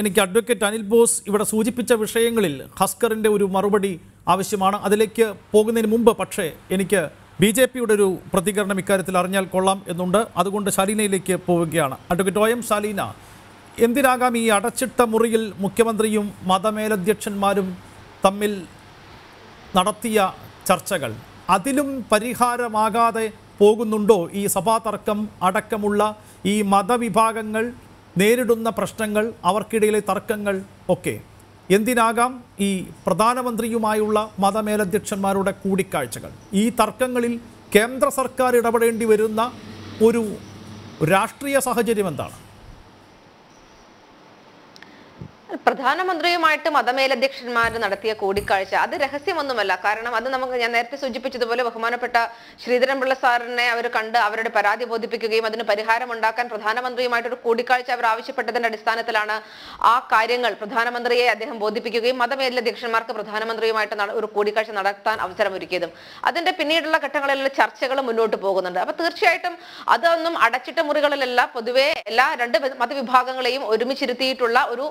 എനിക്ക് advocate Anil boss ഇവിടെ സൂചിപ്പിച്ച വിഷയങ്ങളിൽ ഹസ്കറിൻ്റെ ഒരു മറുപടി ആവശ്യമാണ്. അതിലേക്ക് പോകുന്നതിന് മുമ്പ് പക്ഷേ എനിക്ക് ബിജെപിയുടെ ഒരു പ്രതികരണം ഇക്കാര്യത്തിൽ അറിഞ്ഞാൽ കൊള്ളാം എന്നുണ്ട്. അതുകൊണ്ട് ശാലീനയിലേക്ക് പോവുകയാണ്. അഡ്വക്കേറ്റ് ഒ എം ശാലീന, എന്തിനാകാം ഈ അടച്ചിട്ട മുറിയിൽ മുഖ്യമന്ത്രിയും മതമേലധ്യക്ഷന്മാരും തമ്മിൽ നടത്തിയ ചർച്ചകൾ? അതിലും പരിഹാരമാകാതെ പോകുന്നുണ്ടോ ഈ സഭാതർക്കം അടക്കമുള്ള ഈ മതവിഭാഗങ്ങൾ നേരിടുന്ന പ്രശ്നങ്ങൾ, അവർക്കിടയിലെ തർക്കങ്ങൾ ഒക്കെ? എന്തിനാകാം ഈ പ്രധാനമന്ത്രിയുമായുള്ള മതമേലധ്യക്ഷന്മാരുടെ കൂടിക്കാഴ്ചകൾ? ഈ തർക്കങ്ങളിൽ കേന്ദ്ര സർക്കാർ ഇടപെടേണ്ടി വരുന്ന ഒരു രാഷ്ട്രീയ സാഹചര്യം എന്താണ്? പ്രധാനമന്ത്രിയുമായിട്ട് മതമേലധ്യക്ഷന്മാർ നടത്തിയ കൂടിക്കാഴ്ച അത് രഹസ്യമൊന്നുമല്ല. കാരണം അത് നമുക്ക്, ഞാൻ നേരത്തെ സൂചിപ്പിച്ചതുപോലെ, ബഹുമാനപ്പെട്ട ശ്രീധരൻപിള്ള സാറിനെ അവർ കണ്ട് അവരുടെ പരാതി ബോധിപ്പിക്കുകയും അതിന് പരിഹാരമുണ്ടാക്കാൻ പ്രധാനമന്ത്രിയുമായിട്ടൊരു കൂടിക്കാഴ്ച അവർ ആവശ്യപ്പെട്ടതിന്റെ അടിസ്ഥാനത്തിലാണ് ആ കാര്യങ്ങൾ പ്രധാനമന്ത്രിയെ അദ്ദേഹം ബോധിപ്പിക്കുകയും മതമേലധ്യക്ഷന്മാർക്ക് പ്രധാനമന്ത്രിയുമായിട്ട് ഒരു കൂടിക്കാഴ്ച നടത്താൻ അവസരമൊരുക്കിയതും. അതിന്റെ പിന്നീടുള്ള ഘട്ടങ്ങളിലുള്ള ചർച്ചകൾ മുന്നോട്ട് പോകുന്നുണ്ട്. അപ്പൊ തീർച്ചയായിട്ടും അതൊന്നും അടച്ചിട്ട മുറികളിലല്ല, പൊതുവെ എല്ലാ രണ്ട് മതവിഭാഗങ്ങളെയും ഒരുമിച്ചിരുത്തിയിട്ടുള്ള ഒരു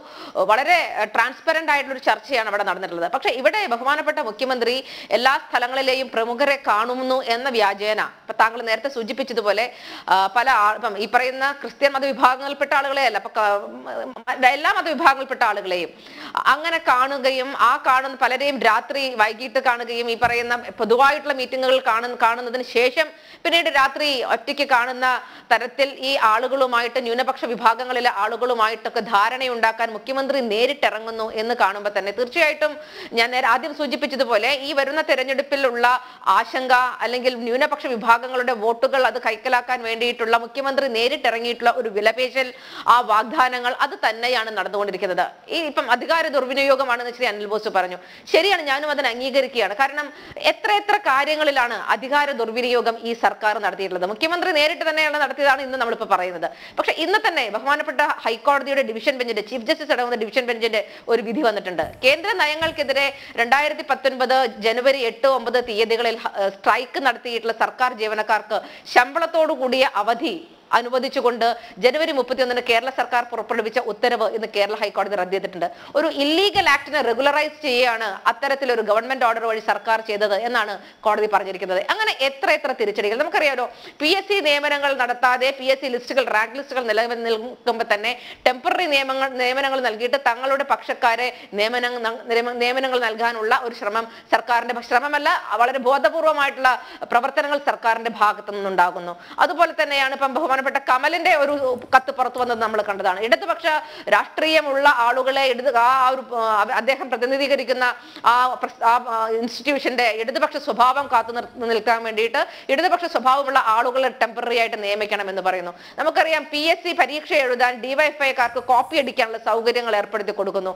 വളരെ ട്രാൻസ്പെറന്റ് ആയിട്ടുള്ള ഒരു ചർച്ചയാണ് അവിടെ നടന്നിട്ടുള്ളത്. പക്ഷെ ഇവിടെ ബഹുമാനപ്പെട്ട മുഖ്യമന്ത്രി എല്ലാ സ്ഥലങ്ങളിലെയും പ്രമുഖരെ കാണുന്നു എന്ന വ്യാജേന, ഇപ്പൊ താങ്കൾ നേരത്തെ സൂചിപ്പിച്ചതുപോലെ, പല ഈ പറയുന്ന ക്രിസ്ത്യൻ മതവിഭാഗങ്ങളിൽപ്പെട്ട ആളുകളെയല്ല, എല്ലാ മതവിഭാഗങ്ങളിൽപ്പെട്ട ആളുകളെയും അങ്ങനെ കാണുകയും ആ കാണുന്ന പലരെയും രാത്രി വൈകിട്ട് കാണുകയും ഈ പറയുന്ന പൊതുവായിട്ടുള്ള മീറ്റിങ്ങുകൾ കാണുന്നതിന് ശേഷം പിന്നീട് രാത്രി ഒറ്റയ്ക്ക് കാണുന്ന തരത്തിൽ ഈ ആളുകളുമായിട്ട്, ന്യൂനപക്ഷ വിഭാഗങ്ങളിലെ ആളുകളുമായിട്ടൊക്കെ ധാരണയുണ്ടാക്കാൻ മുഖ്യമന്ത്രി നേരിട്ടിറങ്ങുന്നു എന്ന് കാണുമ്പോൾ തന്നെ തീർച്ചയായിട്ടും ഞാൻ ആദ്യം സൂചിപ്പിച്ചതുപോലെ ഈ വരുന്ന തെരഞ്ഞെടുപ്പിലുള്ള ആശങ്ക, അല്ലെങ്കിൽ ന്യൂനപക്ഷ വിഭാഗങ്ങളുടെ വോട്ടുകൾ അത് കൈക്കലാക്കാൻ വേണ്ടിയിട്ടുള്ള മുഖ്യമന്ത്രി നേരിട്ടിറങ്ങിയിട്ടുള്ള ഒരു വിലപേശൽ, ആ വാഗ്ദാനങ്ങൾ അത് തന്നെയാണ് നടന്നുകൊണ്ടിരിക്കുന്നത്. ഈ ഇപ്പം അധികാര ദുർവിനിയോഗമാണെന്ന് ശ്രീ അനിൽ ബോസ് പറഞ്ഞു. ശരിയാണ്, ഞാനും അതിന് അംഗീകരിക്കുകയാണ്. കാരണം എത്ര കാര്യങ്ങളിലാണ് അധികാര ദുർവിനിയോഗം ഈ സർക്കാർ നടത്തിയിട്ടുള്ളത്. മുഖ്യമന്ത്രി നേരിട്ട് തന്നെയാണ് നടത്തിയതാണ് ഇന്ന് നമ്മളിപ്പോൾ പറയുന്നത്. പക്ഷെ ഇന്ന് തന്നെ ബഹുമാനപ്പെട്ട ഹൈക്കോടതിയുടെ ഡിവിഷൻ ബെഞ്ചിന്റെ, ചീഫ് ജസ്റ്റിസ് അടങ്ങുന്ന ബെഞ്ചിന്റെ ഒരു വിധി വന്നിട്ടുണ്ട്. കേന്ദ്ര നയങ്ങൾക്കെതിരെ 2019 ജനുവരി 8, 9 തീയതികളിൽ സ്ട്രൈക്ക് നടത്തിയിട്ടുള്ള സർക്കാർ ജീവനക്കാർക്ക് ശമ്പളത്തോടു കൂടിയ അവധി അനുവദിച്ചുകൊണ്ട് ജനുവരി 31 കേരള സർക്കാർ പുറപ്പെടുവിച്ച ഉത്തരവ് ഇന്ന് കേരള ഹൈക്കോടതി റദ്ദ് ചെയ്തിട്ടുണ്ട്. ഒരു ഇല്ലീഗൽ ആക്ടിനെ റെഗുലറൈസ് ചെയ്യുകയാണ് അത്തരത്തിലൊരു ഗവൺമെന്റ് ഓർഡർ വഴി സർക്കാർ ചെയ്തത് എന്നാണ് കോടതി പറഞ്ഞിരിക്കുന്നത്. അങ്ങനെ എത്ര തിരിച്ചടികൾ നമുക്കറിയാമല്ലോ. PSC നിയമനങ്ങൾ നടത്താതെ, PSC ലിസ്റ്റുകൾ, റാങ്ക് ലിസ്റ്റുകൾ നിലവിൽ നിൽക്കുമ്പോൾ തന്നെ ടെമ്പററി നിയമനങ്ങൾ നൽകിയിട്ട് തങ്ങളുടെ പക്ഷക്കാരെ നിയമനങ്ങൾ നൽകാനുള്ള ഒരു ശ്രമമല്ല, വളരെ ബോധപൂർവമായിട്ടുള്ള പ്രവർത്തനങ്ങൾ സർക്കാരിന്റെ ഭാഗത്തു നിന്നുണ്ടാകുന്നു. അതുപോലെ തന്നെയാണ് ഇപ്പം ബഹുമാനപ്പെട്ട കമലിന്റെ ഒരു കത്ത് പുറത്തു വന്നത് നമ്മൾ കണ്ടതാണ്. ഇടതുപക്ഷ രാഷ്ട്രീയമുള്ള ആളുകളെ, അദ്ദേഹം പ്രതിനിധീകരിക്കുന്ന ആ ഇൻസ്റ്റിറ്റ്യൂഷന്റെ ഇടതുപക്ഷ സ്വഭാവം കാത്തു നിൽക്കാൻ വേണ്ടിയിട്ട് ഇടതുപക്ഷ സ്വഭാവമുള്ള ആളുകളെ ടെമ്പററി ആയിട്ട് നിയമിക്കണം എന്ന് പറയുന്നു. നമുക്കറിയാം, PSC പരീക്ഷ എഴുതാൻ DYFIക്കാർക്ക് കോപ്പി അടിക്കാനുള്ള സൗകര്യങ്ങൾ ഏർപ്പെടുത്തി കൊടുക്കുന്നു.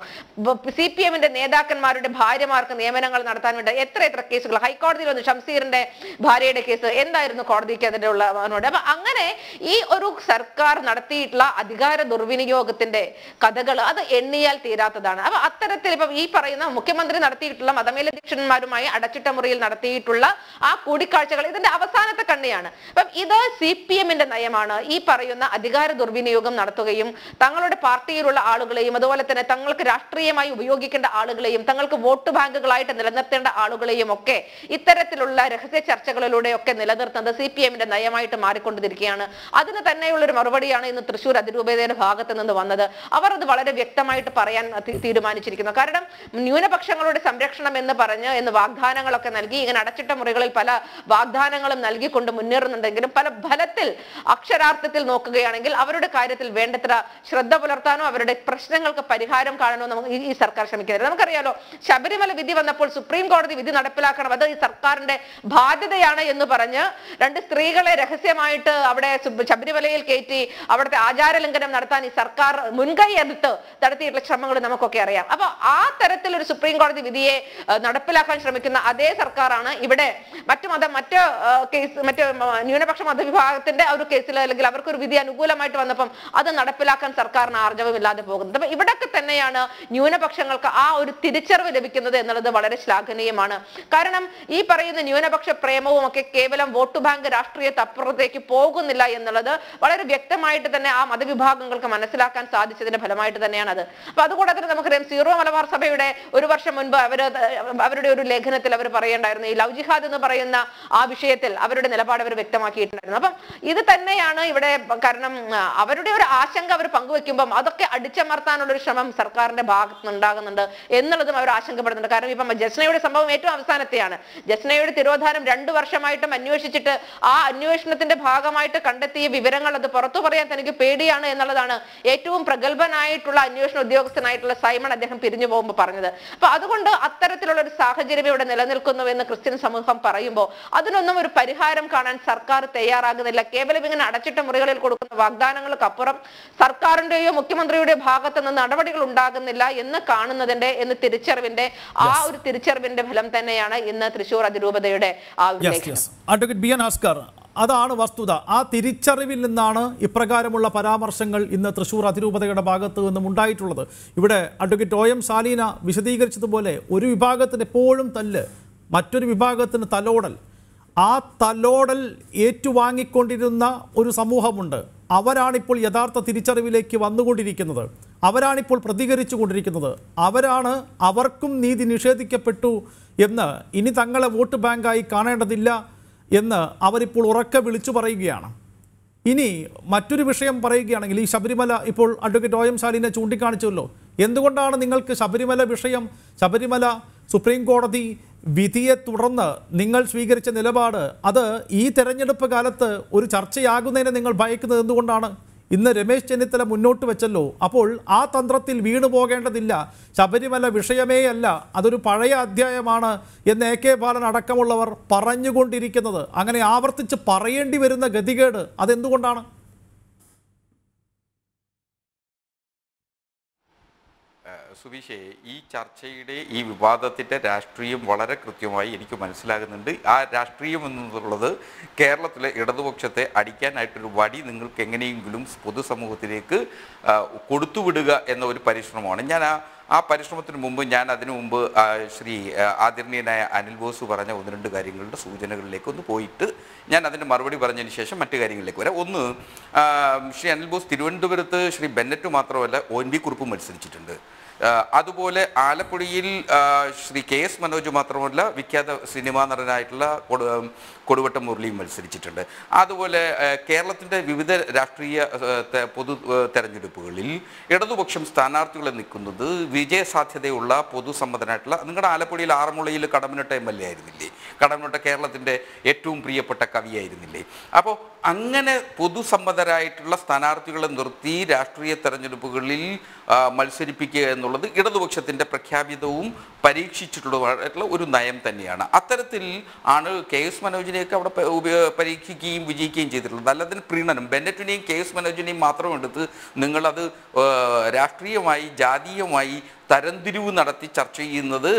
CPMന്റെ നേതാക്കന്മാരുടെ ഭാര്യമാർക്ക് നിയമനങ്ങൾ നടത്താൻ വേണ്ടി എത്ര കേസുകൾ ഹൈക്കോടതിയിൽ വന്നു. ഷംസീറിന്റെ ഭാര്യയുടെ കേസ് എന്തായിരുന്നു കോടതിക്ക് അതിൻ്റെ ഉള്ള? അപ്പൊ അങ്ങനെ ഈ ഒരു സർക്കാർ നടത്തിയിട്ടുള്ള അധികാര ദുർവിനിയോഗത്തിന്റെ കഥകൾ അത് എണ്ണിയാൽ തീരാത്തതാണ്. അപ്പൊ അത്തരത്തിൽ ഇപ്പം ഈ പറയുന്ന മുഖ്യമന്ത്രി നടത്തിയിട്ടുള്ള മതമേലധ്യക്ഷന്മാരുമായി അടച്ചിട്ട മുറിയിൽ നടത്തിയിട്ടുള്ള ആ കൂടിക്കാഴ്ചകൾ ഇതിന്റെ അവസാനത്തെ കണ്ണിയാണ്. അപ്പം ഇത് CPMന്റെ നയമാണ്, ഈ പറയുന്ന അധികാര ദുർവിനിയോഗം നടത്തുകയും തങ്ങളുടെ പാർട്ടിയിലുള്ള ആളുകളെയും, അതുപോലെ തന്നെ തങ്ങൾക്ക് രാഷ്ട്രീയമായി ഉപയോഗിക്കേണ്ട ആളുകളെയും, തങ്ങൾക്ക് വോട്ട് ബാങ്കുകളായിട്ട് നിലനിർത്തേണ്ട ആളുകളെയും ഒക്കെ ഇത്തരത്തിലുള്ള രഹസ്യ ചർച്ചകളിലൂടെയൊക്കെ നിലനിർത്തുന്നത് CPMന്റെ നയമായിട്ട് മാറിക്കൊണ്ടിരിക്കുകയാണ്. അതിന് തന്നെയുള്ളൊരു മറുപടിയാണ് ഇന്ന് തൃശ്ശൂർ അതിരൂപതയുടെ ഭാഗത്ത് നിന്ന് വന്നത്. അവർ അത് വളരെ വ്യക്തമായിട്ട് പറയാൻ തീരുമാനിച്ചിരിക്കുന്നു. കാരണം ന്യൂനപക്ഷങ്ങളുടെ സംരക്ഷണം എന്ന് പറഞ്ഞ് വാഗ്ദാനങ്ങളൊക്കെ നൽകി, ഇങ്ങനെ അടച്ചിട്ട മുറികളിൽ പല വാഗ്ദാനങ്ങളും നൽകിക്കൊണ്ട് മുന്നേറുന്നുണ്ടെങ്കിലും പല ഫലത്തിൽ അക്ഷരാർത്ഥത്തിൽ നോക്കുകയാണെങ്കിൽ അവരുടെ കാര്യത്തിൽ വേണ്ടത്ര ശ്രദ്ധ പുലർത്താനോ അവരുടെ പ്രശ്നങ്ങൾക്ക് പരിഹാരം കാണാനോ നമുക്ക് ഈ സർക്കാർ ശ്രമിക്കുന്നില്ല. നമുക്കറിയാലോ, ശബരിമല വിധി വന്നപ്പോൾ സുപ്രീം കോടതി വിധി നടപ്പിലാക്കണം, അത് ഈ സർക്കാരിന്റെ ബാധ്യതയാണ് എന്ന് പറഞ്ഞ് രണ്ട് സ്ത്രീകളെ രഹസ്യമായിട്ട് അവിടെ ശബരിമലയിൽ കയറ്റി അവിടുത്തെ ആചാരലംഘനം നടത്താൻ ഈ സർക്കാർ മുൻകൈ എടുത്ത് നടത്തിയിട്ടുള്ള ശ്രമങ്ങൾ നമുക്കൊക്കെ അറിയാം. അപ്പൊ ആ തരത്തിലൊരു സുപ്രീം കോടതി വിധിയെ നടപ്പിലാക്കാൻ ശ്രമിക്കുന്ന അതേ സർക്കാരാണ് ഇവിടെ മറ്റ് ന്യൂനപക്ഷ മതവിഭാഗത്തിന്റെ ഒരു കേസിൽ, അല്ലെങ്കിൽ അവർക്കൊരു വിധി അനുകൂലമായിട്ട് വന്നപ്പം അത് നടപ്പിലാക്കാൻ സർക്കാരിന് ആർജവമില്ലാതെ പോകുന്നത്. അപ്പൊ ഇവിടൊക്കെ തന്നെയാണ് ന്യൂനപക്ഷങ്ങൾക്ക് ആ ഒരു തിരിച്ചറിവ് ലഭിക്കുന്നത് എന്നുള്ളത് വളരെ ശ്ലാഘനീയമാണ്. കാരണം ഈ പറയുന്ന ന്യൂനപക്ഷ പ്രേമവും ഒക്കെ കേവലം വോട്ട് ബാങ്ക് രാഷ്ട്രീയത്തപ്പുറത്തേക്ക് പോകുന്നില്ല എന്നുള്ളത് എന്നുള്ളത് വളരെ വ്യക്തമായിട്ട് തന്നെ ആ മതവിഭാഗങ്ങൾക്ക് മനസ്സിലാക്കാൻ സാധിച്ചതിന്റെ ഫലമായിട്ട് തന്നെയാണ് അത്. അപ്പൊ അതുകൂടെ തന്നെ നമുക്കറിയാം സീറോ മലബാർ സഭയുടെ ഒരു വർഷം മുൻപ് അവരുടെ ഒരു ലേഖനത്തിൽ അവർ പറയേണ്ടായിരുന്നു ഈ ലവ് ജിഹാദ് എന്ന് പറയുന്ന ആ വിഷയത്തിൽ അവരുടെ നിലപാട് അവർ വ്യക്തമാക്കിയിട്ടുണ്ടായിരുന്നു. അപ്പം ഇത് തന്നെയാണ് ഇവിടെ കാരണം അവരുടെ ഒരു ആശങ്ക അവർ പങ്കുവെക്കുമ്പം അതൊക്കെ അടിച്ചമർത്താനുള്ള ഒരു ശ്രമം സർക്കാരിന്റെ ഭാഗത്ത് നിന്നുണ്ടാകുന്നുണ്ട് എന്നുള്ളതും അവർ ആശങ്കപ്പെടുന്നുണ്ട്. കാരണം ഇപ്പം ജസ്നയുടെ സംഭവം ഏറ്റവും അവസാനത്തെയാണ്. ജസ്നയുടെ തിരോധാനം 2 വർഷമായിട്ടും അന്വേഷിച്ചിട്ട് ആ അന്വേഷണത്തിന്റെ ഭാഗമായിട്ട് കണ്ടെത്തിയ വിവരങ്ങൾ അത് പുറത്തു പറയാൻ തനിക്ക് പേടിയാണ് എന്നുള്ളതാണ് ഏറ്റവും പ്രഗത്ഭനായിട്ടുള്ള അന്വേഷണ ഉദ്യോഗസ്ഥനായിട്ടുള്ള സൈമൺ അദ്ദേഹം പിരിഞ്ഞു പോകുമ്പോൾ പറഞ്ഞത്. അപ്പൊ അതുകൊണ്ട് അത്തരത്തിലുള്ള ഒരു സാഹചര്യം ഇവിടെ നിലനിൽക്കുന്നു എന്ന് ക്രിസ്ത്യൻ സമൂഹം പറയുമ്പോൾ അതിനൊന്നും ഒരു പരിഹാരം കാണാൻ സർക്കാർ തയ്യാറാകുന്നില്ല. കേവലം ഇങ്ങനെ അടച്ചിട്ട മുറികളിൽ കൊടുക്കുന്ന വാഗ്ദാനങ്ങൾക്കപ്പുറം സർക്കാരിന്റെയോ മുഖ്യമന്ത്രിയുടെ ഭാഗത്ത് നിന്ന് നടപടികൾ ഉണ്ടാകുന്നില്ല എന്ന് കാണുന്നതിന്റെ എന്ന് തിരിച്ചറിവിന്റെ ആ ഒരു തിരിച്ചറിവിന്റെ ഫലം തന്നെയാണ് ഇന്ന് തൃശൂർ അതിരൂപതയുടെ അതാണ് വസ്തുത. ആ തിരിച്ചറിവിൽ നിന്നാണ് ഇപ്രകാരമുള്ള പരാമർശങ്ങൾ ഇന്ന് തൃശൂർ അതിരൂപതയുടെ ഭാഗത്ത് നിന്നും ഉണ്ടായിട്ടുള്ളത്. ഇവിടെ അഡ്വക്കേറ്റ് OM ശാലീന വിശദീകരിച്ചതുപോലെ ഒരു വിഭാഗത്തിന് എപ്പോഴും തല്ല്, മറ്റൊരു വിഭാഗത്തിന് തലോടൽ. ആ തലോടൽ ഏറ്റുവാങ്ങിക്കൊണ്ടിരുന്ന ഒരു സമൂഹമുണ്ട്. അവരാണിപ്പോൾ യഥാർത്ഥ തിരിച്ചറിവിലേക്ക് വന്നുകൊണ്ടിരിക്കുന്നത്, അവരാണിപ്പോൾ പ്രതികരിച്ചു കൊണ്ടിരിക്കുന്നത്, അവരാണ് അവർക്കും നീതി നിഷേധിക്കപ്പെട്ടു എന്ന് ഇനി തങ്ങളെ വോട്ട് ബാങ്കായി കാണേണ്ടതില്ല എന്ന് അവരിപ്പോൾ ഉറക്കെ വിളിച്ചു പറയുകയാണ്. ഇനി മറ്റൊരു വിഷയം പറയുകയാണെങ്കിൽ ഈ ശബരിമല ഇപ്പോൾ അഡ്വക്കേറ്റ് OM ശാലീനെ ചൂണ്ടിക്കാണിച്ചല്ലോ. എന്തുകൊണ്ടാണ് നിങ്ങൾക്ക് ശബരിമല വിഷയം, ശബരിമല സുപ്രീം കോടതി വിധിയെ തുടർന്ന് നിങ്ങൾ സ്വീകരിച്ച നിലപാട് അത് ഈ തെരഞ്ഞെടുപ്പ് കാലത്ത് ഒരു ചർച്ചയാകുന്നതിനെ നിങ്ങൾ ഭയക്കുന്നത് എന്തുകൊണ്ടാണ്? ഇന്ന് രമേശ് ചെന്നിത്തല മുന്നോട്ട് വെച്ചല്ലോ. അപ്പോൾ ആ തന്ത്രത്തിൽ വീണു പോകേണ്ടതില്ല. ശബരിമല വിഷയമേ അല്ല, അതൊരു പഴയ അധ്യായമാണ് എന്ന് AK ബാലൻ അടക്കമുള്ളവർ പറഞ്ഞുകൊണ്ടിരിക്കുന്നത്. അങ്ങനെ ആവർത്തിച്ച് പറയേണ്ടി വരുന്ന ഗതികേട് അതെന്തുകൊണ്ടാണ്? സുവിശേ, ഈ ചർച്ചയുടെ ഈ വിവാദത്തിൻ്റെ രാഷ്ട്രീയം വളരെ കൃത്യമായി എനിക്ക് മനസ്സിലാകുന്നുണ്ട്. ആ രാഷ്ട്രീയം എന്നുള്ളത് കേരളത്തിലെ ഇടതുപക്ഷത്തെ അടിക്കാനായിട്ടൊരു വടി നിങ്ങൾക്ക് എങ്ങനെയെങ്കിലും പൊതുസമൂഹത്തിലേക്ക് കൊടുത്തുവിടുക എന്ന ഒരു പരിശ്രമമാണ്. ഞാൻ ആ പരിശ്രമത്തിന് മുമ്പ് അതിനു മുമ്പ് ശ്രീ ആദരണീയനായ അനിൽ ബോസ് പറഞ്ഞ 1-2 കാര്യങ്ങളുടെ സൂചനകളിലേക്ക് ഒന്ന് പോയിട്ട് ഞാൻ അതിൻ്റെ മറുപടി പറഞ്ഞതിന് ശേഷം മറ്റു കാര്യങ്ങളിലേക്ക് വരാം. ഒന്ന്, ശ്രീ അനിൽ ബോസ് തിരുവനന്തപുരത്ത് ശ്രീ ബെന്നറ്റ് മാത്രമല്ല ONV കുറുപ്പ് മത്സരിച്ചിട്ടുണ്ട്. അതുപോലെ ആലപ്പുഴയിൽ ശ്രീ KS മനോജ് മാത്രമല്ല വിഖ്യാത സിനിമാ നടനായിട്ടുള്ള കൊടുവട്ട മുരളിയും മത്സരിച്ചിട്ടുണ്ട്. അതുപോലെ കേരളത്തിൻ്റെ വിവിധ രാഷ്ട്രീയ പൊതു തെരഞ്ഞെടുപ്പുകളിൽ ഇടതുപക്ഷം സ്ഥാനാർത്ഥികളെ നിൽക്കുന്നത് വിജയസാധ്യതയുള്ള പൊതുസമ്മതനായിട്ടുള്ള, നിങ്ങളുടെ ആലപ്പുഴയിൽ ആറന്മുളയിൽ കടമ്മനിട്ട MLA ആയിരുന്നില്ലേ, കടമ്മനിട്ട കേരളത്തിൻ്റെ ഏറ്റവും പ്രിയപ്പെട്ട കവിയായിരുന്നില്ലേ. അപ്പോൾ അങ്ങനെ പൊതുസമ്മതരായിട്ടുള്ള സ്ഥാനാർത്ഥികളെ നിർത്തി രാഷ്ട്രീയ തെരഞ്ഞെടുപ്പുകളിൽ മത്സരിപ്പിക്കുക എന്നുള്ളത് ഇടതുപക്ഷത്തിൻ്റെ പ്രഖ്യാപിതവും പരീക്ഷിച്ചിട്ടുള്ളതായിട്ടുള്ള ഒരു നയം തന്നെയാണ്. അത്തരത്തിൽ ആണ് KS മനോജിനെയൊക്കെ അവിടെ പരീക്ഷിക്കുകയും വിജയിക്കുകയും ചെയ്തിട്ടുള്ളത്. നല്ലതിന് പ്രീണനം ബെന്നറ്റിനെയും KS മനോജിനെയും മാത്രം എടുത്ത് നിങ്ങളത് രാഷ്ട്രീയമായി ജാതീയമായി തരംതിരിവ് നടത്തി ചർച്ച ചെയ്യുന്നത്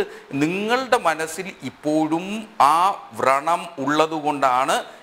നിങ്ങളുടെ മനസ്സിൽ ഇപ്പോഴും ആ വ്രണം ഉള്ളതുകൊണ്ടാണ്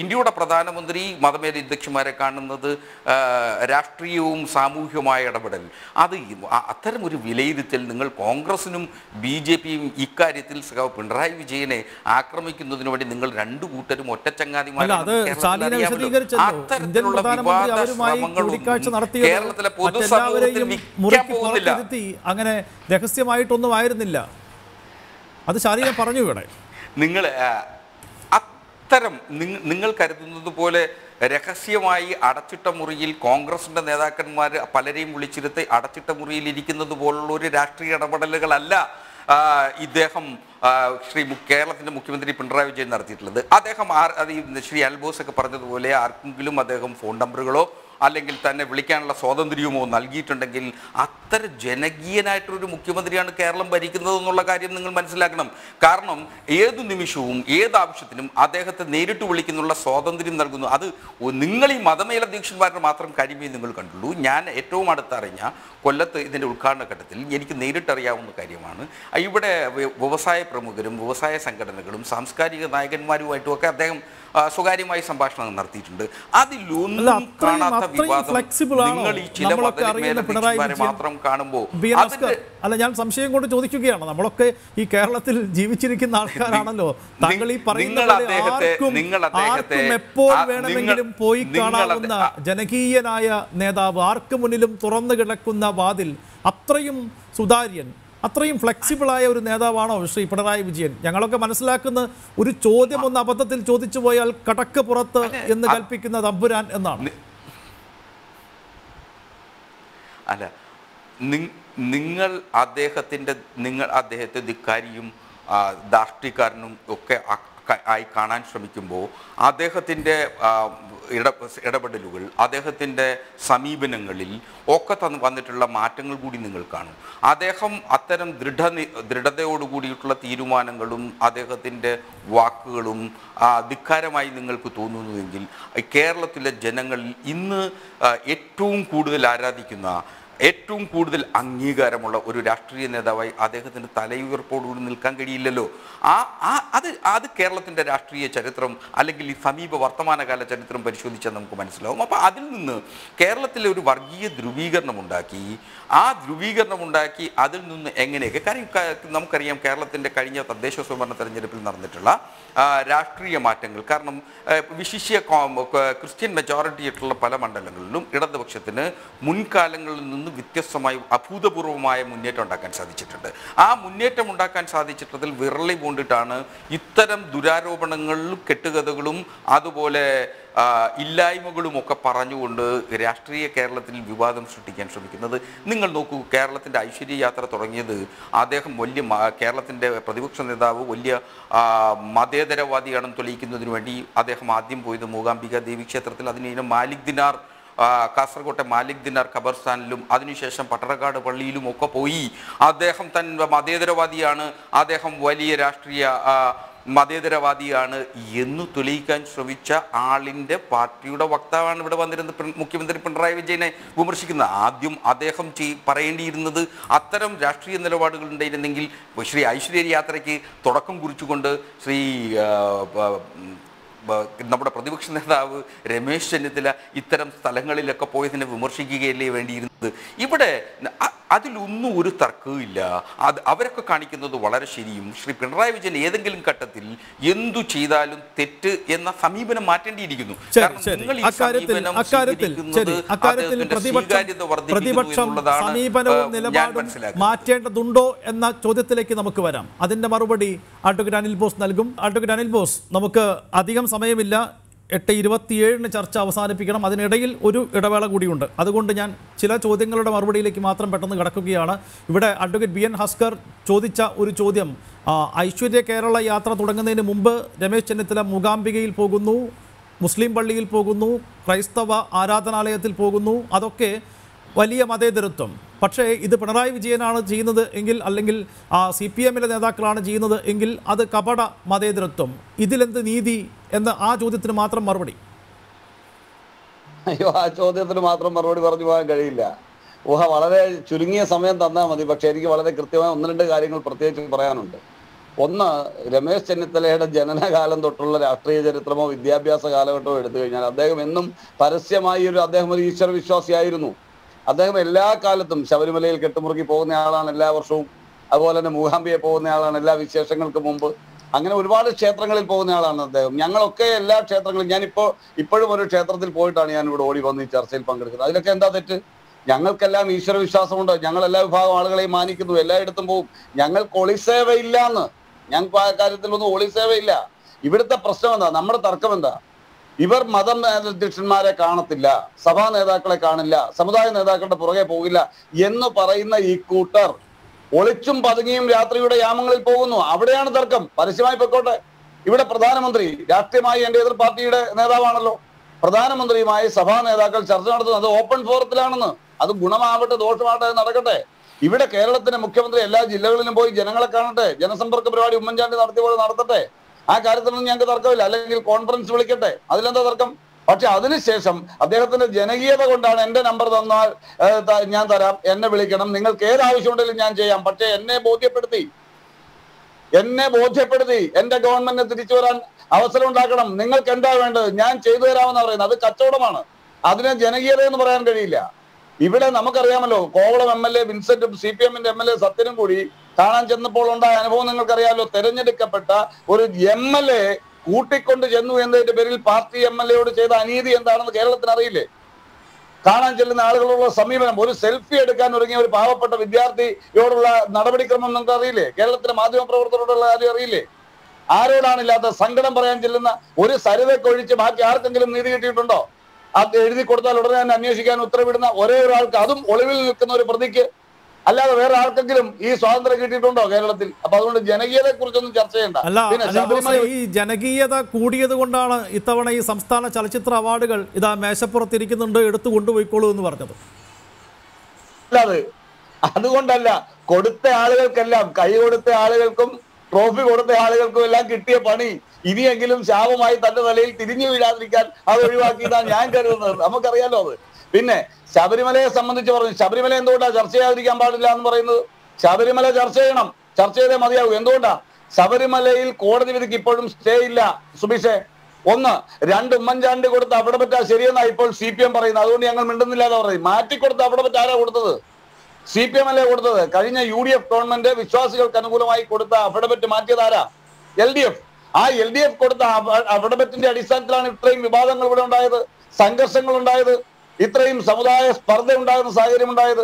ഇന്ത്യയുടെ പ്രധാനമന്ത്രി മതമേലധ്യക്ഷന്മാരെ കാണുന്നത് രാഷ്ട്രീയവും സാമൂഹ്യവുമായ ഇടപെടൽ. അത് അത്തരം ഒരു വിലയിരുത്തൽ നിങ്ങൾ കോൺഗ്രസിനും BJP യും ഇക്കാര്യത്തിൽ പിണറായി വിജയനെ ആക്രമിക്കുന്നതിനു വേണ്ടി നിങ്ങൾ 2 കൂട്ടരും ഒറ്റച്ചങ്ങാതിമാരും അങ്ങനെ രഹസ്യമായിട്ടൊന്നും ആയിരുന്നില്ല. അത് ശാലീന പറഞ്ഞു വേണേ, നിങ്ങൾ അത്തരം നിങ്ങൾ കരുതുന്നത് പോലെ രഹസ്യമായി അടച്ചിട്ട മുറിയിൽ കോൺഗ്രസിൻ്റെ നേതാക്കന്മാർ പലരെയും വിളിച്ചിരുത്തി അടച്ചിട്ട മുറിയിൽ ഇരിക്കുന്നത് പോലുള്ള ഒരു രാഷ്ട്രീയ ഇടപെടലുകളല്ല ഇദ്ദേഹം കേരളത്തിൻ്റെ മുഖ്യമന്ത്രി പിണറായി വിജയൻ നടത്തിയിട്ടുള്ളത്. അദ്ദേഹം ശ്രീ അൽബോസ് ഒക്കെ പറഞ്ഞതുപോലെ ആർക്കെങ്കിലും അദ്ദേഹം ഫോൺ നമ്പറുകളോ അല്ലെങ്കിൽ തന്നെ വിളിക്കാനുള്ള സ്വാതന്ത്ര്യമോ നൽകിയിട്ടുണ്ടെങ്കിൽ അത്ര ജനകീയനായിട്ടൊരു മുഖ്യമന്ത്രിയാണ് കേരളം ഭരിക്കുന്നത് എന്നുള്ള കാര്യം നിങ്ങൾ മനസ്സിലാക്കണം. കാരണം ഏതു നിമിഷവും ഏത് ആവശ്യത്തിനും അദ്ദേഹത്തെ നേരിട്ട് വിളിക്കുന്നുള്ള സ്വാതന്ത്ര്യം നൽകുന്നു. അത് നിങ്ങൾ ഈ മതമേലധ്യക്ഷന്മാരുടെ മാത്രം കാര്യമേ നിങ്ങൾ കണ്ടുള്ളൂ. ഞാൻ ഏറ്റവും അടുത്തറിഞ്ഞ കൊല്ലത്ത് ഇതിൻ്റെ ഉദ്ഘാടന ഘട്ടത്തിൽ എനിക്ക് നേരിട്ടറിയാവുന്ന കാര്യമാണ്, ഇവിടെ വ്യവസായ പ്രമുഖരും വ്യവസായ സംഘടനകളും സാംസ്കാരിക നായകന്മാരുമായിട്ടുമൊക്കെ അദ്ദേഹം സ്വകാര്യമായി സംഭാഷണം നടത്തിയിട്ടുണ്ട്. അതിലൊന്നും കാണാത്ത അത്രയും ഫ്ലെക്സിബിൾ ആയ ഒരു നേതാവാണോ ശ്രീ പിണറായി വിജയൻ? ഞങ്ങളൊക്കെ മനസ്സിലാക്കുന്ന ഒരു ചോദ്യം ഒന്ന് അബദ്ധത്തിൽ ചോദിച്ചു പോയാൽ കടക്ക് പുറത്ത് എന്ന് കൽപ്പിക്കുന്ന തമ്പുരാൻ എന്നാണ്. അല്ല, നിങ്ങൾ അദ്ദേഹത്തെ ധിക്കാരിയും ധാർഷ്ട്യക്കാരനും ഒക്കെ ആയി കാണാൻ ശ്രമിക്കുമ്പോൾ അദ്ദേഹത്തിൻ്റെ ഇടപെടലുകൾ, അദ്ദേഹത്തിൻ്റെ സമീപനങ്ങളിൽ ഒക്കെ തന്നു വന്നിട്ടുള്ള മാറ്റങ്ങൾ കൂടി നിങ്ങൾ കാണും. അദ്ദേഹം അത്തരം ദൃഢതയോടുകൂടിയിട്ടുള്ള തീരുമാനങ്ങളും അദ്ദേഹത്തിൻ്റെ വാക്കുകളും ധിക്കാരമായി നിങ്ങൾക്ക് തോന്നുന്നുവെങ്കിൽ കേരളത്തിലെ ജനങ്ങളിൽ ഇന്ന് ഏറ്റവും കൂടുതൽ ആരാധിക്കുന്ന, ഏറ്റവും കൂടുതൽ അംഗീകാരമുള്ള ഒരു രാഷ്ട്രീയ നേതാവായി അദ്ദേഹത്തിൻ്റെ തലയുയർപ്പോടുകൂടി നിൽക്കാൻ കഴിയില്ലല്ലോ. അത് കേരളത്തിൻ്റെ രാഷ്ട്രീയ ചരിത്രം അല്ലെങ്കിൽ ഈ സമീപ വർത്തമാനകാല ചരിത്രം പരിശോധിച്ചാൽ നമുക്ക് മനസ്സിലാവും. അപ്പോൾ അതിൽ നിന്ന് കേരളത്തിലെ ഒരു വർഗീയ ധ്രുവീകരണമുണ്ടാക്കി, അതിൽ നിന്ന് എങ്ങനെയൊക്കെ, കാര്യം നമുക്കറിയാം കേരളത്തിൻ്റെ കഴിഞ്ഞ തദ്ദേശ സ്വയംഭരണ തെരഞ്ഞെടുപ്പിൽ നടന്നിട്ടുള്ള രാഷ്ട്രീയ മാറ്റങ്ങൾ കാരണം വിശിഷ്യ ക്രിസ്ത്യൻ മെജോറിറ്റി ആയിട്ടുള്ള പല മണ്ഡലങ്ങളിലും ഇടതുപക്ഷത്തിന് മുൻകാലങ്ങളിൽ നിന്ന് വ്യത്യസ്തമായി അഭൂതപൂർവമായ മുന്നേറ്റം ഉണ്ടാക്കാൻ സാധിച്ചിട്ടുണ്ട്. ആ മുന്നേറ്റം ഉണ്ടാക്കാൻ സാധിച്ചിട്ടതിൽ വിരളി പൂണ്ടിട്ടാണ് ഇത്തരം ദുരാരോപണങ്ങളിലും കെട്ടുകഥകളും അതുപോലെ ഇല്ലായ്മകളും ഒക്കെ പറഞ്ഞുകൊണ്ട് രാഷ്ട്രീയ കേരളത്തിൽ വിവാദം സൃഷ്ടിക്കാൻ ശ്രമിക്കുന്നത്. നിങ്ങൾ നോക്കൂ, കേരളത്തിൻ്റെ ഐശ്വര്യയാത്ര തുടങ്ങിയത് അദ്ദേഹം വലിയ കേരളത്തിൻ്റെ പ്രതിപക്ഷ നേതാവ് വലിയ മതേതരവാദിയാണെന്ന് തെളിയിക്കുന്നതിന് വേണ്ടി അദ്ദേഹം ആദ്യം പോയത് മൂകാംബിക ദേവി ക്ഷേത്രത്തിൽ, അതിന് മാലിക് ദിനാർ, കാസർകോട്ടെ മാലിക് ദിനാർ ഖബർസ്ഥാനിലും അതിനുശേഷം പട്ടണക്കാട് പള്ളിയിലും ഒക്കെ പോയി അദ്ദേഹം തൻ്റെ മതേതരവാദിയാണ്, അദ്ദേഹം വലിയ രാഷ്ട്രീയ മതേതരവാദിയാണ് എന്ന് തെളിയിക്കാൻ ശ്രമിച്ച ആളിൻ്റെ പാർട്ടിയുടെ വക്താവാണ് ഇവിടെ വന്നിരുന്നത് മുഖ്യമന്ത്രി പിണറായി വിജയനെ വിമർശിക്കുന്നത്. ആദ്യം അദ്ദേഹം പറയേണ്ടിയിരുന്നത് അത്തരം രാഷ്ട്രീയ നിലപാടുകൾ ഉണ്ടായിരുന്നെങ്കിൽ ശ്രീ ഐശ്വര്യ യാത്രയ്ക്ക് തുടക്കം കുറിച്ചുകൊണ്ട് ശ്രീ നമ്മുടെ പ്രതിപക്ഷ നേതാവ് രമേശ് ചെന്നിത്തല ഇത്തരം സ്ഥലങ്ങളിലൊക്കെ പോയതിനെ വിമർശിക്കുകയല്ലേ വേണ്ടിയിരുന്നത്. ഇവിടെ അതിലൊന്നും ഒരു തർക്കവുമില്ല. അത് അവരൊക്കെ കാണിക്കുന്നത് വളരെ ശരിയും. ശ്രീ പിണറായി വിജയൻ ഏതെങ്കിലും ഘട്ടത്തിൽ എന്തു ചെയ്താലും തെറ്റ് എന്ന സമീപനം മാറ്റേണ്ടിയിരിക്കുന്നു. മാറ്റേണ്ടതുണ്ടോ എന്ന ചോദ്യത്തിലേക്ക് നമുക്ക് വരാം. അതിന്റെ മറുപടി അഡ്വക്കേറ്റ് അനിൽ ബോസ് നൽകും. അഡ്വക്കേറ്റ് അനിൽ ബോസ്, നമുക്ക് അധികം സമയമില്ല. 8:27-ന് ചർച്ച അവസാനിപ്പിക്കണം. അതിനിടയിൽ ഒരു ഇടവേള കൂടിയുണ്ട്. അതുകൊണ്ട് ഞാൻ ചില ചോദ്യങ്ങളുടെ മറുപടിയിലേക്ക് മാത്രം പെട്ടെന്ന് കടക്കുകയാണ്. ഇവിടെ അഡ്വക്കേറ്റ് BN ഹസ്കർ ചോദിച്ച ഒരു ചോദ്യം, ഐശ്വര്യ കേരള യാത്ര തുടങ്ങുന്നതിന് മുമ്പ് രമേശ് ചെന്നിത്തല മൂകാംബികയിൽ പോകുന്നു, മുസ്ലിം പള്ളിയിൽ പോകുന്നു, ക്രൈസ്തവ ആരാധനാലയത്തിൽ പോകുന്നു, അതൊക്കെ വലിയ മതേതരത്വം. പക്ഷേ ഇത് പിണറായി വിജയനാണ് ചെയ്യുന്നത് എങ്കിൽ, അല്ലെങ്കിൽ CPM നേതാക്കളാണ് ചെയ്യുന്നത് എങ്കിൽ അത് കപട മതേതരത്വം, ഇതിലെന്ത് നീതി എന്ന ആ ചോദ്യത്തിന് മാത്രം മറുപടി. അയ്യോ, ആ ചോദ്യത്തിന് മാത്രം മറുപടി പറഞ്ഞു പോകാൻ കഴിയില്ല. ഊഹ വളരെ ചുരുങ്ങിയ സമയം തന്നാൽ മതി. പക്ഷെ എനിക്ക് വളരെ കൃത്യമായ 1-2 കാര്യങ്ങൾ പ്രത്യേകിച്ച് പറയാനുണ്ട്. ഒന്ന്, രമേശ് ചെന്നിത്തലയുടെ ജനനകാലം തൊട്ടുള്ള രാഷ്ട്രീയ ചരിത്രമോ വിദ്യാഭ്യാസ കാലഘട്ടമോ എടുത്തു കഴിഞ്ഞാൽ അദ്ദേഹം എന്നും പരസ്യമായി അദ്ദേഹം ഒരു ഈശ്വര വിശ്വാസിയായിരുന്നു. അദ്ദേഹം എല്ലാ കാലത്തും ശബരിമലയിൽ കെട്ടുമുറുക്കി പോകുന്നയാളാണ്, എല്ലാ വർഷവും. അതുപോലെ തന്നെ മൂകാംബിയെ പോകുന്നയാളാണ്, എല്ലാ വിശേഷങ്ങൾക്ക് മുമ്പ്. അങ്ങനെ ഒരുപാട് ക്ഷേത്രങ്ങളിൽ പോകുന്നയാളാണ് അദ്ദേഹം. ഞങ്ങളൊക്കെ എല്ലാ ക്ഷേത്രങ്ങളും, ഇപ്പോഴും ഒരു ക്ഷേത്രത്തിൽ പോയിട്ടാണ് ഞാൻ ഇവിടെ ഓടി വന്ന് ഈ ചർച്ചയിൽ പങ്കെടുക്കുന്നത്. അതിലൊക്കെ എന്താ തെറ്റ്? ഞങ്ങൾക്കെല്ലാം ഈശ്വര വിശ്വാസമുണ്ട്, ഞങ്ങൾ എല്ലാ വിഭാഗം ആളുകളെയും മാനിക്കുന്നു, എല്ലായിടത്തും പോകും. ഞങ്ങൾക്ക് ഒളിസേവയില്ല എന്ന്, ഞങ്ങൾക്ക് ആ കാര്യത്തിലൊന്നും ഒളിസേവയില്ല. ഇവിടുത്തെ പ്രശ്നം എന്താ, നമ്മുടെ തർക്കം എന്താ? ഇവർ മതം അധ്യക്ഷന്മാരെ കാണത്തില്ല, സഭാ നേതാക്കളെ കാണില്ല, സമുദായ നേതാക്കളുടെ പുറകെ പോകില്ല എന്ന് പറയുന്ന ഈ കൂട്ടർ ഒളിച്ചും പതുങ്ങിയും രാത്രിയുടെ യാമങ്ങളിൽ പോകുന്നു. അവിടെയാണ് തർക്കം. പരസ്യമായി പൊക്കോട്ടെ. ഇവിടെ പ്രധാനമന്ത്രി രാഷ്ട്രീയമായി എൻ്റെ എതിർ പാർട്ടിയുടെ നേതാവാണല്ലോ. പ്രധാനമന്ത്രിയുമായി സഭാ നേതാക്കൾ ചർച്ച നടത്തുന്നത് അത് ഓപ്പൺ ഫോറത്തിലാണെന്ന്. അത് ഗുണമാവട്ടെ ദോഷമാവട്ടെ നടക്കട്ടെ. ഇവിടെ കേരളത്തിന്റെ മുഖ്യമന്ത്രി എല്ലാ ജില്ലകളിലും പോയി ജനങ്ങളെ കാണട്ടെ. ജനസമ്പർക്ക പരിപാടി ഉമ്മൻചാണ്ടി നടത്തിയ പോലെ നടത്തട്ടെ. ആ കാര്യത്തിലൊന്നും ഞങ്ങൾക്ക് തർക്കമില്ല. അല്ലെങ്കിൽ കോൺഫറൻസ് വിളിക്കട്ടെ, അതിലെന്താ തർക്കം? പക്ഷെ അതിനുശേഷം അദ്ദേഹത്തിന്റെ ജനകീയത കൊണ്ടാണ് എന്റെ നമ്പർ തന്നാൽ ഞാൻ തരാം, എന്നെ വിളിക്കണം, നിങ്ങൾക്ക് ഏതാവശ്യമുണ്ടെങ്കിലും ഞാൻ ചെയ്യാം, പക്ഷെ എന്നെ ബോധ്യപ്പെടുത്തി എന്റെ ഗവൺമെന്റിന് തിരിച്ചു വരാൻ അവസരം ഉണ്ടാക്കണം, നിങ്ങൾക്ക് എന്താ വേണ്ടത് ഞാൻ ചെയ്തു തരാമെന്നാണ് പറയുന്നത്. അത് കച്ചവടമാണ്. അതിനെ ജനകീയത എന്ന് പറയാൻ കഴിയില്ല. ഇവിടെ നമുക്കറിയാമല്ലോ, കോവളം MLA വിൻസെന്റും CPM-ന്റെ MLA സത്യനും കൂടി കാണാൻ ചെന്നപ്പോൾ ഉണ്ടായ അനുഭവം നിങ്ങൾക്കറിയാമല്ലോ. തെരഞ്ഞെടുക്കപ്പെട്ട ഒരു MLA കൂട്ടിക്കൊണ്ട് ചെന്നു എന്നതിന്റെ പേരിൽ പാർട്ടി MLA-യോട് ചെയ്ത അനീതി എന്താണെന്ന് കേരളത്തിന് അറിയില്ലേ? കാണാൻ ചെല്ലുന്ന ആളുകളുള്ള സമീപനം, ഒരു സെൽഫി എടുക്കാൻ ഒരുങ്ങിയ ഒരു പാവപ്പെട്ട വിദ്യാർത്ഥിയോടുള്ള നടപടിക്രമം നിങ്ങൾക്ക് അറിയില്ലേ? കേരളത്തിലെ മാധ്യമ പ്രവർത്തകരോടുള്ള കാര്യം അറിയില്ലേ? ആരോടാണില്ലാത്ത സങ്കടം പറയാൻ ചെല്ലുന്ന ഒരു സരിതക്കൊഴിച്ച് ബാക്കി ആർക്കെങ്കിലും നീതി കിട്ടിയിട്ടുണ്ടോ? അത് എഴുതി കൊടുത്താൽ ഉടനെ തന്നെ അന്വേഷിക്കാൻ ഉത്തരവിടുന്ന ഒരേ ഒരാൾക്ക്, അതും ഒളിവിൽ നിൽക്കുന്ന ഒരു പ്രതിക്ക്, അല്ലാതെ വേറെ ആർക്കെങ്കിലും ഈ സ്വാതന്ത്ര്യം കിട്ടിയിട്ടുണ്ടോ കേരളത്തിൽ? അപ്പൊ അതുകൊണ്ട് ജനകീയതയെ കുറിച്ചൊന്നും ചർച്ച ചെയ്യണ്ട. ഈ ജനകീയത കൂടിയത് കൊണ്ടാണ് ഇത്തവണ ഈ സംസ്ഥാന ചലച്ചിത്ര അവാർഡുകൾ ഇതാ മേശപ്പുറത്തിരിക്കുന്നുണ്ട്, എടുത്തു കൊണ്ടുപോയിക്കോളൂ എന്ന് പറഞ്ഞത്. അല്ലാതെ അതുകൊണ്ടല്ല, കൊടുത്ത ആളുകൾക്കെല്ലാം, കൈ കൊടുത്ത ആളുകൾക്കും ട്രോഫി കൊടുത്ത ആളുകൾക്കും എല്ലാം കിട്ടിയ പണി ഇനിയെങ്കിലും ശാപമായി തന്റെ നിലയിൽ തിരിഞ്ഞു വീഴാതിരിക്കാൻ അത് ഒഴിവാക്കിയതാണ് ഞാൻ കരുതുന്നത്. നമുക്കറിയാലോ അത്. പിന്നെ ശബരിമലയെ സംബന്ധിച്ച് പറഞ്ഞു, ശബരിമല എന്തുകൊണ്ടാണ് ചർച്ച ചെയ്യാതിരിക്കാൻ പാടില്ല എന്ന് പറയുന്നത്? ശബരിമല ചർച്ച ചെയ്യണം, ചർച്ച ചെയ്തേ മതിയാകും. എന്തുകൊണ്ടാ? ശബരിമലയിൽ കോടതി വിധിക്ക് ഇപ്പോഴും സ്റ്റേ ഇല്ല സുബീഷേ. ഒന്ന്, രണ്ട് ഉമ്മൻചാണ്ടി കൊടുത്ത് അവിടെ പറ്റാ ശരിയെന്നാ ഇപ്പോൾ CPM പറയുന്നത്. അതുകൊണ്ട് ഞങ്ങൾ മിണ്ടുന്നില്ലാതെ പറയും. മാറ്റിക്കൊടുത്ത് അവിടെ പറ്റാ ആരാ കൊടുത്തത്? CPM അല്ലേ കൊടുത്തത്. കഴിഞ്ഞ UDF ഗവൺമെന്റ് വിശ്വാസികൾക്ക് അനുകൂലമായി കൊടുത്ത അഫിഡവിറ്റ് മാറ്റിയതാരാ? LDF. ആ LDF കൊടുത്ത അഫിഡവിറ്റിന്റെ അടിസ്ഥാനത്തിലാണ് ഇത്രയും വിവാദങ്ങൾ ഇവിടെ ഉണ്ടായത്, സംഘർഷങ്ങൾ ഉണ്ടായത്, ഇത്രയും സമുദായ സ്പർദ്ധ ഉണ്ടാകുന്ന സാഹചര്യം ഉണ്ടായത്.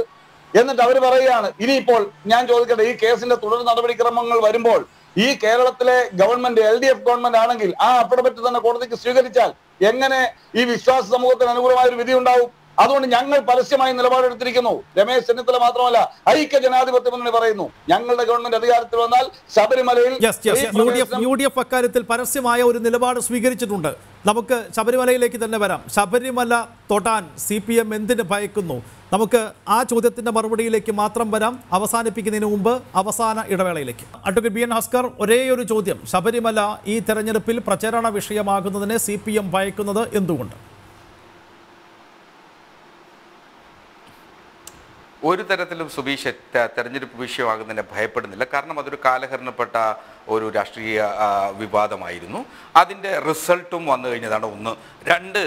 എന്നിട്ട് അവർ പറയുകയാണ്, ഇനിയിപ്പോൾ ഞാൻ ചോദിക്കട്ടെ, ഈ കേസിന്റെ തുടർ നടപടിക്രമങ്ങൾ വരുമ്പോൾ ഈ കേരളത്തിലെ ഗവൺമെന്റ് LDF ഗവൺമെന്റ് ആണെങ്കിൽ ആ അഫിഡവിറ്റ് തന്നെ കോടതിക്ക് സ്വീകരിച്ചാൽ എങ്ങനെ ഈ വിശ്വാസ സമൂഹത്തിന് അനുകൂലമായ ഒരു വിധി ഉണ്ടാവും? അതുകൊണ്ട് ഞങ്ങൾ പരസ്യമായി നിലപാടെടുത്തിരിക്കുന്നു. രമേശ് ചെന്നിത്തല മാത്രമല്ല, ഐക്യ ജനാധിപത്യ മുന്നണി പറയുന്നു, ഞങ്ങളുടെ ഗവൺമെന്റ് അധികാരത്തിൽ വന്നാൽ ശബരിമലയിൽ UDF അക്കാര്യത്തിൽ പരസ്യമായ ഒരു നിലപാട് സ്വീകരിച്ചിട്ടുണ്ട്. നമുക്ക് ശബരിമലയിലേക്ക് തന്നെ വരാം. ശബരിമല തൊടാൻ CPM എന്തിന് ഭയക്കുന്നു? നമുക്ക് ആ ചോദ്യത്തിന്റെ മറുപടിയിലേക്ക് മാത്രം വരാം, അവസാനിപ്പിക്കുന്നതിന് മുമ്പ് അവസാന ഇടവേളയിലേക്ക്. അഡ്വക്കേറ്റ് BN ഹസ്കർ, ഒരേ ഒരു ചോദ്യം. ശബരിമല ഈ തെരഞ്ഞെടുപ്പിൽ പ്രചരണ വിഷയമാകുന്നതിനെ CPM ഭയക്കുന്നത് എന്തുകൊണ്ട്? ഒരു തരത്തിലും സുബീഷ് തെരഞ്ഞെടുപ്പ് വിഷയമാകുന്നതിനെ ഭയപ്പെടുന്നില്ല. കാരണം അതൊരു കാലഹരണപ്പെട്ട ഒരു രാഷ്ട്രീയ വിവാദമായിരുന്നു. അതിൻ്റെ റിസൾട്ടും വന്നു കഴിഞ്ഞതാണ് ഒന്ന്. രണ്ട്,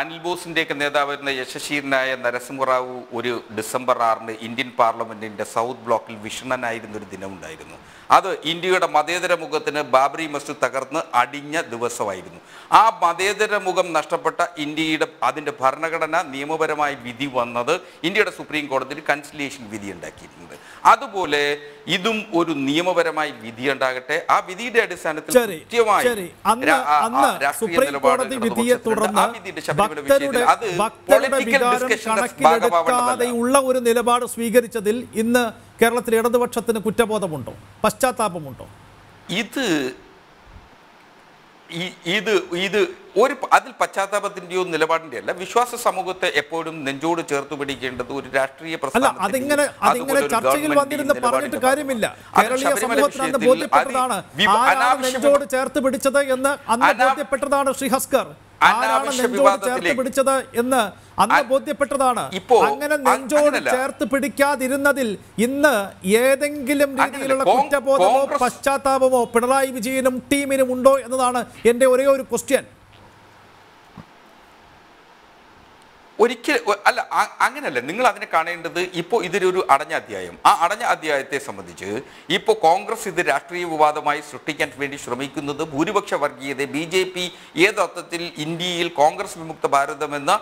അനിൽ ബോസിൻ്റെയൊക്കെ നേതാവായിരുന്ന യശസ്വീനായ നരസിംഹറാവു ഒരു December 6 ഇന്ത്യൻ പാർലമെൻറ്റിൻ്റെ സൗത്ത് ബ്ലോക്കിൽ വിഷണ്ണനായിരുന്നൊരു ദിനമുണ്ടായിരുന്നു. അത് ഇന്ത്യയുടെ മതേതര മുഖത്തിന് ബാബറി മസ്ജിദ് തകർന്ന് അടിഞ്ഞ ദിവസമായിരുന്നു. ആ മതേതര മുഖം നഷ്ടപ്പെട്ട ഇന്ത്യയുടെ അതിൻ്റെ ഭരണഘടന നിയമപരമായ വിധി വന്നത് ഇന്ത്യയുടെ സുപ്രീം കോടതിയിൽ കൺസിലിയേഷൻ വിധി ഉണ്ടാക്കിയിട്ടുണ്ട്. അതുപോലെ ഇതും ഒരു നിയമപരമായ വിധി ഉണ്ടാകട്ടെ. ആ വിധിയുടെ അടിസ്ഥാനത്തിൽ ഒരു നിലപാട് സ്വീകരിച്ചതിൽ ഇന്ന് കേരളത്തിലെ ഇടതുപക്ഷത്തിന് കുറ്റബോധമുണ്ടോ, പശ്ചാത്താപമുണ്ടോ? ഇത് ഒരു അതിൽ പശ്ചാത്താപത്തിന്റെയോ നിലപാടിന്റെയോ അല്ല. വിശ്വാസ സമൂഹത്തെ എപ്പോഴും നെഞ്ചോട് ചേർത്ത് പിടിക്കേണ്ടത് ഒരു രാഷ്ട്രീയ പ്രശ്നമാണ്. അങ്ങനെ നെഞ്ചോട് ചേർത്ത് പിടിക്കാതിരുന്നതിൽ ഇന്ന് ഏതെങ്കിലും രീതിയിലുള്ള കുറ്റബോധമോ പശ്ചാത്താപമോ പിണറായി വിജയനും ടീമിനും ഉണ്ടോ എന്നതാണ് എന്റെ ഒരേ ഒരു ക്വസ്റ്റ്യൻ. ഒരിക്കലും അല്ല, അങ്ങനെയല്ല നിങ്ങൾ അതിനെ കാണേണ്ടത്. ഇപ്പോൾ ഇതിലൊരു അടഞ്ഞ അധ്യായം. ആ അടഞ്ഞ അധ്യായത്തെ സംബന്ധിച്ച് ഇപ്പോൾ കോൺഗ്രസ് ഇത് രാഷ്ട്രീയ വിവാദമായി സൃഷ്ടിക്കാൻ വേണ്ടി ശ്രമിക്കുന്നത് ഭൂരിപക്ഷ വർഗീയത, BJP ഏതർത്ഥത്തിൽ ഇന്ത്യയിൽ കോൺഗ്രസ് വിമുക്ത ഭാരതമെന്ന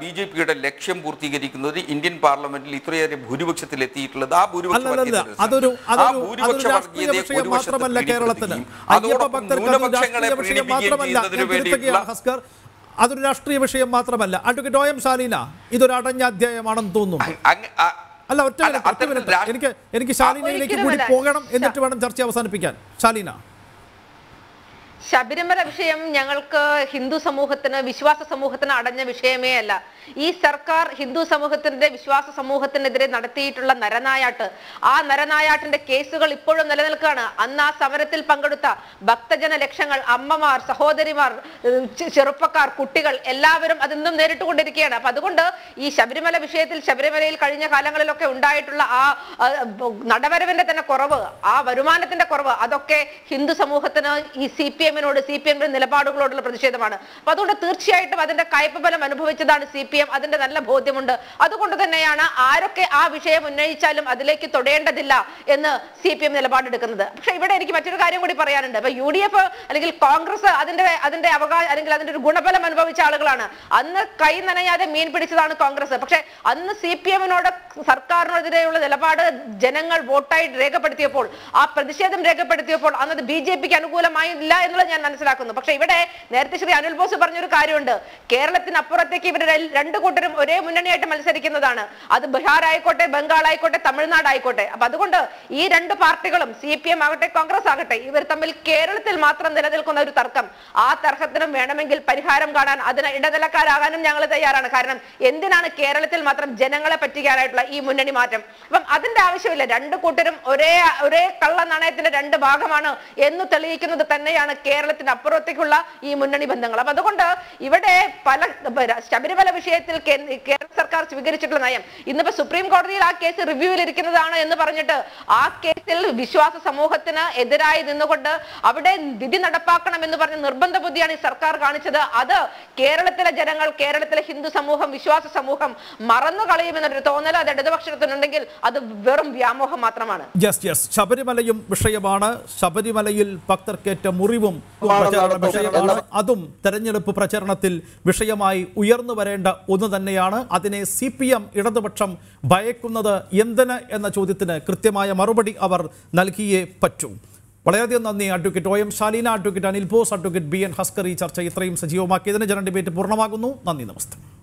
BJPയുടെ ലക്ഷ്യം പൂർത്തീകരിക്കുന്നത് ഇന്ത്യൻ പാർലമെന്റിൽ ഇത്രയേറെ ഭൂരിപക്ഷത്തിൽ എത്തിയിട്ടുള്ളത്. ആ ഭൂരിപക്ഷ വർഗീയതയെ ഒരു വശത്തും അതോടൊപ്പം ന്യൂനപക്ഷങ്ങളെ പ്രീണിപ്പിക്കുന്നതിന് വേണ്ടിയിട്ടുള്ള അതൊരു രാഷ്ട്രീയ വിഷയം മാത്രമല്ല. അഡ്വക്കേറ്റ് OM ശാലീന, ഇതൊരു അടഞ്ഞ അധ്യായമാണെന്ന് തോന്നുന്നു. അല്ല, ഒറ്റ എനിക്ക് ശാലീനയിലേക്ക് കൂടി പോകണം, എന്നിട്ട് വേണം ചർച്ച അവസാനിപ്പിക്കാൻ. ശാലീന, ശബരിമല വിഷയം ഞങ്ങൾക്ക് ഹിന്ദു സമൂഹത്തിന്, വിശ്വാസ സമൂഹത്തിന് അടഞ്ഞ വിഷയമേ അല്ല. ഈ സർക്കാർ ഹിന്ദു സമൂഹത്തിന്റെ, വിശ്വാസ സമൂഹത്തിനെതിരെ നടത്തിയിട്ടുള്ള നരനായാട്ട്, ആ നരനായാട്ടിന്റെ കേസുകൾ ഇപ്പോഴും നിലനിൽക്കുകയാണ്. അന്ന് ആ സമരത്തിൽ പങ്കെടുത്ത ഭക്തജന ലക്ഷങ്ങൾ, അമ്മമാർ, സഹോദരിമാർ, ചെറുപ്പക്കാർ, കുട്ടികൾ എല്ലാവരും അതിന്നും നേരിട്ടുകൊണ്ടിരിക്കുകയാണ്. അപ്പൊ അതുകൊണ്ട് ഈ ശബരിമല വിഷയത്തിൽ, ശബരിമലയിൽ കഴിഞ്ഞ കാലങ്ങളിലൊക്കെ ഉണ്ടായിട്ടുള്ള ആ നടവരവിന്റെ തന്നെ കുറവ്, ആ വരുമാനത്തിന്റെ കുറവ്, അതൊക്കെ ഹിന്ദു സമൂഹത്തിന് ഈ CPM എമ്മിനോട് സി പി എമ്മിന്റെ നിലപാടുകളോടുള്ള പ്രതിഷേധമാണ്. അപ്പൊ അതുകൊണ്ട് തീർച്ചയായിട്ടും അതിന്റെ കയ്പബലം അനുഭവിച്ചതാണ് സി പി എം. അതിന്റെ നല്ല ബോധ്യമുണ്ട്. അതുകൊണ്ട് തന്നെയാണ് ആരൊക്കെ ആ വിഷയം ഉന്നയിച്ചാലും അതിലേക്ക് തൊടേണ്ടതില്ല എന്ന് സി പി എം നിലപാടെടുക്കുന്നത്. പക്ഷെ ഇവിടെ എനിക്ക് മറ്റൊരു കാര്യം കൂടി പറയാനുണ്ട്. അപ്പൊ യു ഡി എഫ് അല്ലെങ്കിൽ കോൺഗ്രസ് അതിന്റെ അവകാശം അല്ലെങ്കിൽ അതിന്റെ ഒരു ഗുണഫലം അനുഭവിച്ച ആളുകളാണ്. അന്ന് കൈ നനയാതെ മീൻ പിടിച്ചതാണ് കോൺഗ്രസ്. പക്ഷെ അന്ന് സി പി എമ്മിനോട് സർക്കാരിനെതിരെയുള്ള നിലപാട് ജനങ്ങൾ വോട്ടായി രേഖപ്പെടുത്തിയപ്പോൾ, ആ പ്രതിഷേധം രേഖപ്പെടുത്തിയപ്പോൾ അന്നത് ബി ജെ പിക്ക് അനുകൂലമായില്ല എന്നുള്ളത് ഞാൻ മനസ്സിലാക്കുന്നു. പക്ഷെ ഇവിടെ നേരത്തെ ശ്രീ അനിൽ ബോസ് പറഞ്ഞൊരു കാര്യമുണ്ട്. കേരളത്തിനപ്പുറത്തേക്ക് ഇവർ രണ്ടു കൂട്ടരും ഒരേ മുന്നണിയായിട്ട് മത്സരിക്കുന്നതാണ്. അത് ബീഹാർ ആയിക്കോട്ടെ, ബംഗാൾ ആയിക്കോട്ടെ, തമിഴ്നാട് ആയിക്കോട്ടെ. അപ്പൊ അതുകൊണ്ട് ഈ രണ്ട് പാർട്ടികളും സി പി എം ആകട്ടെ കോൺഗ്രസ് ആകട്ടെ ഇവർ തമ്മിൽ കേരളത്തിൽ മാത്രം നിലനിൽക്കുന്ന ഒരു തർക്കം, ആ തർക്കത്തിനും വേണമെങ്കിൽ പരിഹാരം കാണാൻ അതിന് ഇടനിലക്കാരാകാനും ഞങ്ങൾ തയ്യാറാണ്. കാരണം എന്തിനാണ് കേരളത്തിൽ മാത്രം ജനങ്ങളെ പറ്റിക്കാനായിട്ടുള്ള ഈ മുന്നണി മാറ്റം? അപ്പം അതിന്റെ ആവശ്യമില്ല. രണ്ടു കൂട്ടരും ഒരേ കള്ള നാണയത്തിന്റെ രണ്ട് ഭാഗമാണ് എന്ന് തെളിയിക്കുന്നത് തന്നെയാണ് കേരളത്തിനപ്പുറത്തേക്കുള്ള ഈ മുന്നണി ബന്ധങ്ങൾ. അപ്പൊ അതുകൊണ്ട് ഇവിടെ പല ശബരിമല വിഷയത്തിൽ കേരള സർക്കാർ സ്വീകരിച്ചിട്ടുള്ള നയം, ഇന്നിപ്പോ സുപ്രീം കോടതിയിൽ ആ കേസ് റിവ്യൂവിൽ ഇരിക്കുന്നതാണ് എന്ന് പറഞ്ഞിട്ട് ആ കേസിൽ വിശ്വാസ സമൂഹത്തിന് എതിരായി നിന്നുകൊണ്ട് അവിടെ വിധി നടപ്പാക്കണം എന്ന് പറഞ്ഞ നിർബന്ധ ബുദ്ധിയാണ് ഈ സർക്കാർ കാണിച്ചത്. അത് കേരളത്തിലെ ജനങ്ങൾ, കേരളത്തിലെ ഹിന്ദു സമൂഹം, വിശ്വാസ സമൂഹം മറന്നു കളയുമെന്നൊരു തോന്നൽ അത് ഇടതുപക്ഷത്തിനുണ്ടെങ്കിൽ അത് വെറും വ്യാമോഹം മാത്രമാണ്. ശബരിമലയും വിഷയമാണ്. ശബരിമലയിൽ ഭക്തർക്കേറ്റ മുറിവും വിഷയമാണ്. അതും തെരഞ്ഞെടുപ്പ് പ്രചരണത്തിൽ വിഷയമായി ഉയർന്നു വരേണ്ട ഒന്ന് തന്നെയാണ്. അതിനെ സി പി എം ഇടതുപക്ഷം ഭയക്കുന്നത് എന്തിന് എന്ന ചോദ്യത്തിന് കൃത്യമായ മറുപടി അവർ നൽകിയേ പറ്റൂ. വളരെയധികം നന്ദി advocate O M ശാലീന, advocate Anil Bose, advocate B N Haskar ഈ ചർച്ച ഇത്രയും സജീവമാക്കിയതിന് ജനറൽ ഡിബേറ്റ് പൂർണ്ണമാകുന്നു. നന്ദി, നമസ്കാരം.